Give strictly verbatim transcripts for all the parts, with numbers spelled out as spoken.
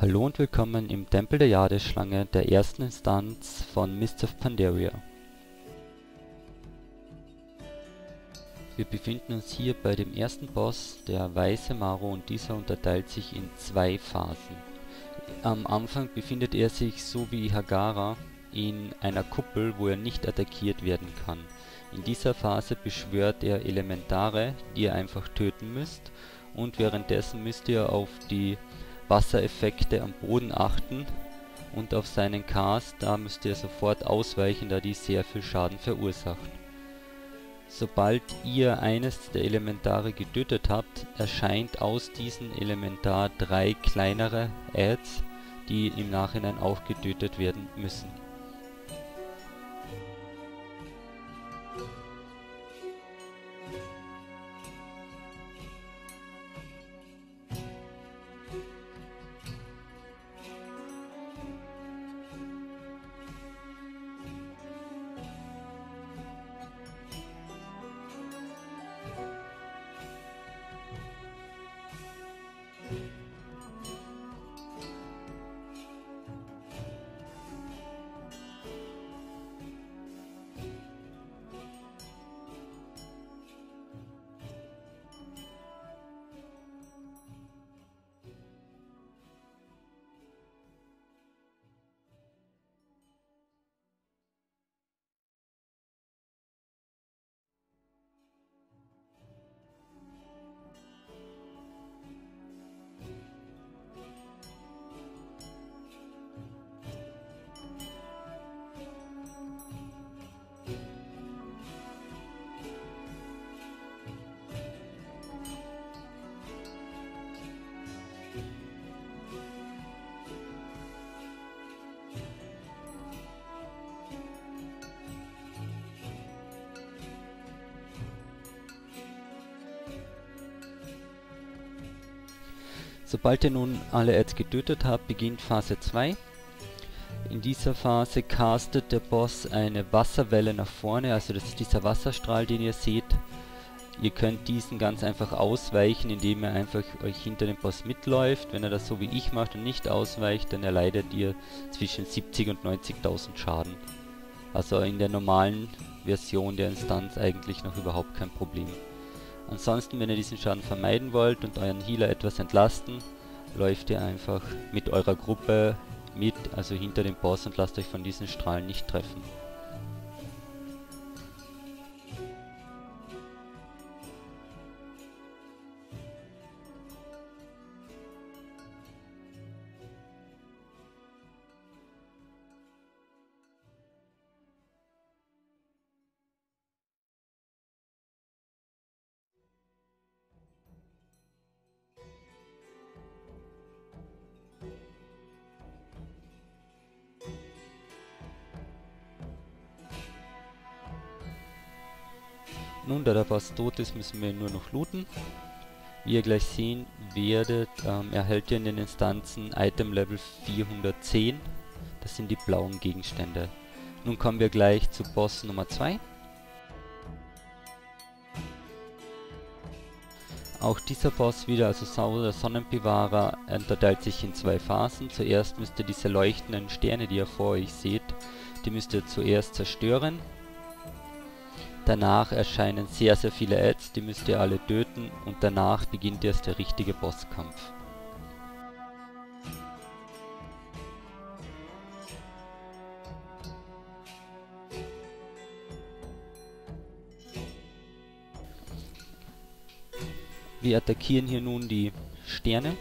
Hallo und willkommen im Tempel der Jadeschlange, der ersten Instanz von Mists of Pandaria. Wir befinden uns hier bei dem ersten Boss, der weiße Maru, und dieser unterteilt sich in zwei Phasen. Am Anfang befindet er sich, so wie Hagara, in einer Kuppel, wo er nicht attackiert werden kann. In dieser Phase beschwört er Elementare, die ihr einfach töten müsst, und währenddessen müsst ihr auf die Wassereffekte am Boden achten und auf seinen Cast, da müsst ihr sofort ausweichen, da die sehr viel Schaden verursacht. Sobald ihr eines der Elementare getötet habt, erscheint aus diesem Elementar drei kleinere Adds, die im Nachhinein auch getötet werden müssen. Sobald ihr nun alle Adds getötet habt, beginnt Phase zwei. In dieser Phase castet der Boss eine Wasserwelle nach vorne, also das ist dieser Wasserstrahl, den ihr seht. Ihr könnt diesen ganz einfach ausweichen, indem ihr einfach euch hinter dem Boss mitläuft. Wenn er das so wie ich macht und nicht ausweicht, dann erleidet ihr zwischen siebzig und neunzigtausend Schaden. Also in der normalen Version der Instanz eigentlich noch überhaupt kein Problem. Ansonsten, wenn ihr diesen Schaden vermeiden wollt und euren Healer etwas entlasten, läuft ihr einfach mit eurer Gruppe mit, also hinter dem Boss, und lasst euch von diesen Strahlen nicht treffen. Nun, da der Boss tot ist, müssen wir ihn nur noch looten. Wie ihr gleich sehen werdet, ähm, erhält ihr in den Instanzen Item Level vierhundertzehn. Das sind die blauen Gegenstände. Nun kommen wir gleich zu Boss Nummer zwei. Auch dieser Boss wieder, also Zao Sonnenbewahrer, unterteilt sich in zwei Phasen. Zuerst müsst ihr diese leuchtenden Sterne, die ihr vor euch seht, die müsst ihr zuerst zerstören. Danach erscheinen sehr sehr viele Adds, die müsst ihr alle töten, und danach beginnt erst der richtige Bosskampf. Wir attackieren hier nun die Sterne.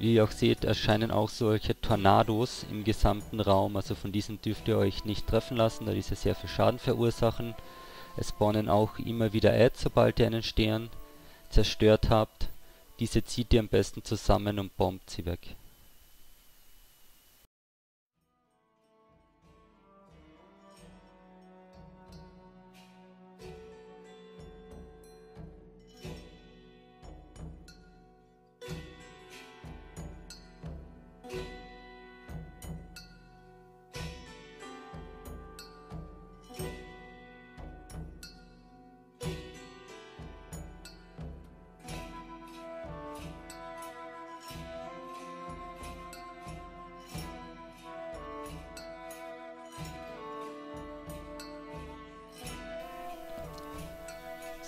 Wie ihr auch seht, erscheinen auch solche Tornados im gesamten Raum, also von diesen dürft ihr euch nicht treffen lassen, da diese sehr viel Schaden verursachen. Es spawnen auch immer wieder Adds, sobald ihr einen Stern zerstört habt. Diese zieht ihr am besten zusammen und bombt sie weg.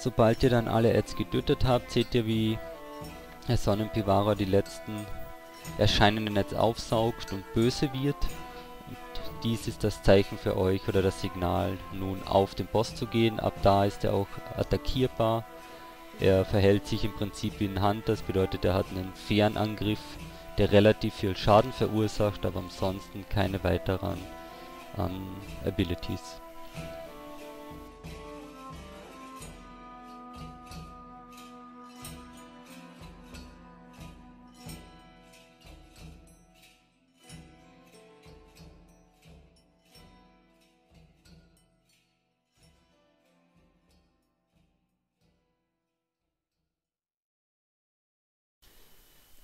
Sobald ihr dann alle Ads getötet habt, seht ihr, wie der Sonnenpivara die letzten erscheinenden Ads aufsaugt und böse wird. Und dies ist das Zeichen für euch oder das Signal, nun auf den Boss zu gehen. Ab da ist er auch attackierbar. Er verhält sich im Prinzip wie ein Hand, das bedeutet, er hat einen fairen Angriff, der relativ viel Schaden verursacht, aber ansonsten keine weiteren ähm, Abilities.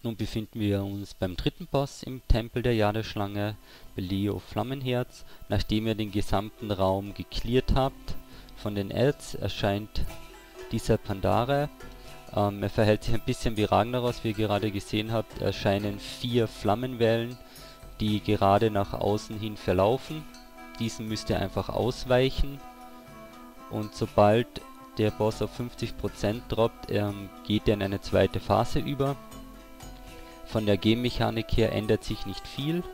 Nun befinden wir uns beim dritten Boss im Tempel der Jadeschlange, bei Liu Flammenherz. Nachdem ihr den gesamten Raum gecleart habt von den Ads, erscheint dieser Pandare. Ähm, er verhält sich ein bisschen wie Ragnaros, wie ihr gerade gesehen habt, erscheinen vier Flammenwellen, die gerade nach außen hin verlaufen. Diesen müsst ihr einfach ausweichen und sobald der Boss auf fünfzig Prozent droppt, ähm, geht er in eine zweite Phase über. Von der Game-Mechanik her ändert sich nicht viel,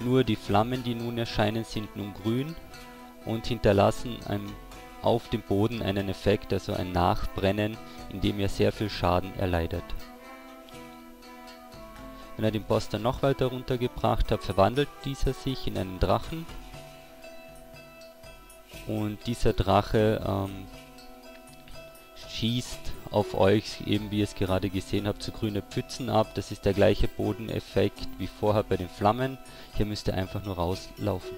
nur die Flammen, die nun erscheinen, sind nun grün und hinterlassen einem auf dem Boden einen Effekt, also ein Nachbrennen, in dem ihr sehr viel Schaden erleidet. Wenn ihr den Boss dann noch weiter runtergebracht habt, verwandelt dieser sich in einen Drachen und dieser Drache ähm, schießt auf euch, eben wie ihr es gerade gesehen habt, so grüne Pfützen ab. Das ist der gleiche Bodeneffekt wie vorher bei den Flammen. Hier müsst ihr einfach nur rauslaufen.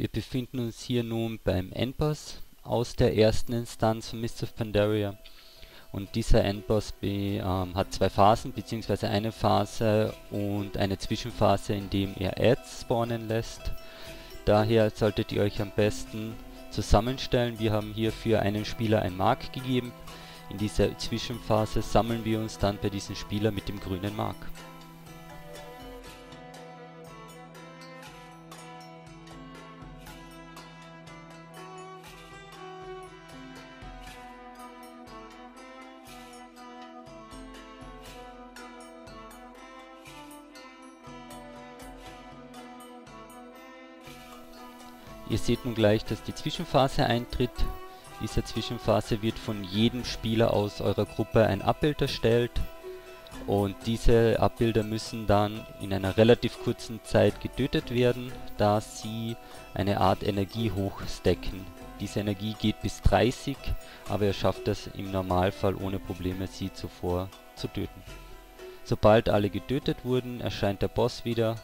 Wir befinden uns hier nun beim Endboss aus der ersten Instanz von Mists of Pandaria und dieser Endboss be, ähm, hat zwei Phasen, beziehungsweise eine Phase und eine Zwischenphase, in dem ihr Ads spawnen lässt. Daher solltet ihr euch am besten zusammenstellen. Wir haben hier für einen Spieler ein Mark gegeben. In dieser Zwischenphase sammeln wir uns dann bei diesem Spieler mit dem grünen Mark. Ihr seht nun gleich, dass die Zwischenphase eintritt. Dieser Zwischenphase wird von jedem Spieler aus eurer Gruppe ein Abbild erstellt und diese Abbilder müssen dann in einer relativ kurzen Zeit getötet werden, da sie eine Art Energie hochstecken. Diese Energie geht bis dreißig, aber ihr schafft das im Normalfall ohne Probleme, sie zuvor zu töten. Sobald alle getötet wurden, erscheint der Boss wieder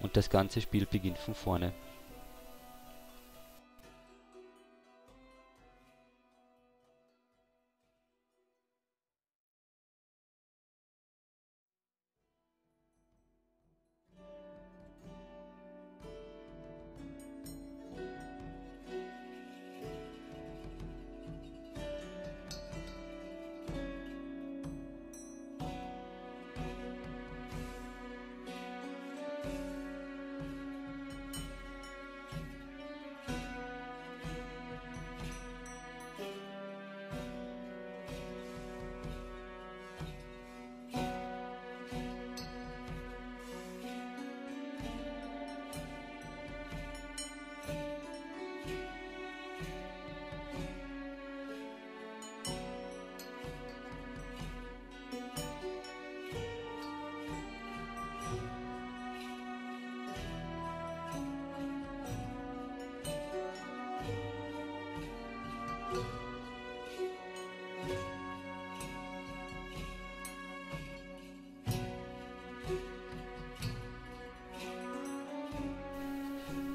und das ganze Spiel beginnt von vorne.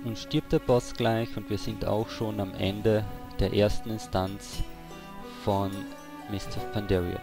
Nun stirbt der Boss gleich und wir sind auch schon am Ende der ersten Instanz von Mists of Pandaria.